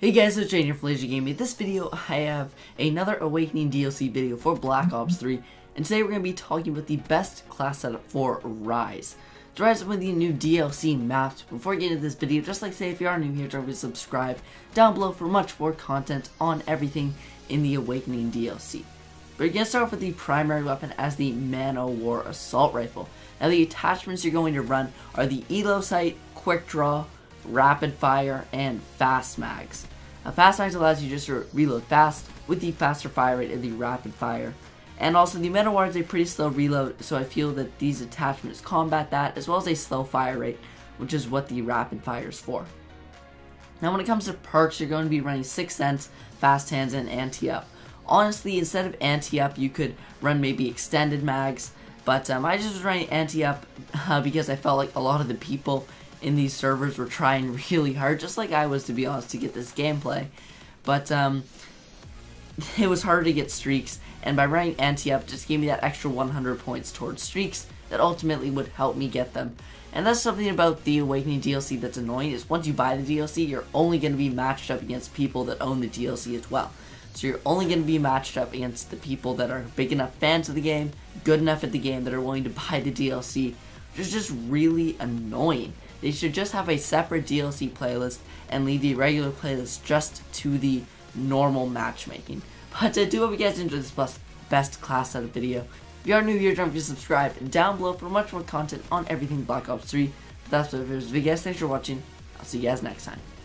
Hey guys, it's Jane here from Lazer Gaming. In this video, I have another Awakening DLC video for Black Ops 3, and today we're going to be talking about the best class setup for Rise. So Rise is one of the new DLC maps. Before getting into this video, just like say, if you are new here, don't forget to subscribe down below for much more content on everything in the Awakening DLC. We're going to start off with the primary weapon as the Man-O-War Assault Rifle. Now the attachments you're going to run are the Elo Sight, Quick Draw, Rapid Fire, and Fast Mags. Now, Fast Mags allows you just to reload fast with the faster fire rate of the Rapid Fire. And also the Man-O-War is a pretty slow reload, so I feel that these attachments combat that, as well as a slow fire rate, which is what the Rapid Fire is for. Now when it comes to perks, you're going to be running Sixth Sense, Fast Hands, and Anti Up. Honestly, instead of Anti Up, you could run maybe Extended Mags, but I just was running Anti Up because I felt like a lot of the people in these servers were trying really hard, just like I was, to be honest, to get this gameplay, but it was harder to get streaks, and by running anti-up just gave me that extra 100 points towards streaks that ultimately would help me get them. And that's something about the Awakening DLC that's annoying, is once you buy the DLC, you're only going to be matched up against people that own the DLC as well. So you're only going to be matched up against the people that are big enough fans of the game, good enough at the game, that are willing to buy the DLC, which is just really annoying. They should just have a separate DLC playlist and leave the regular playlist just to the normal matchmaking. But I do hope you guys enjoyed this best class setup video. If you are new here, don't forget to subscribe down below for much more content on everything Black Ops 3. But that's what it is. Thanks for watching. I'll see you guys next time.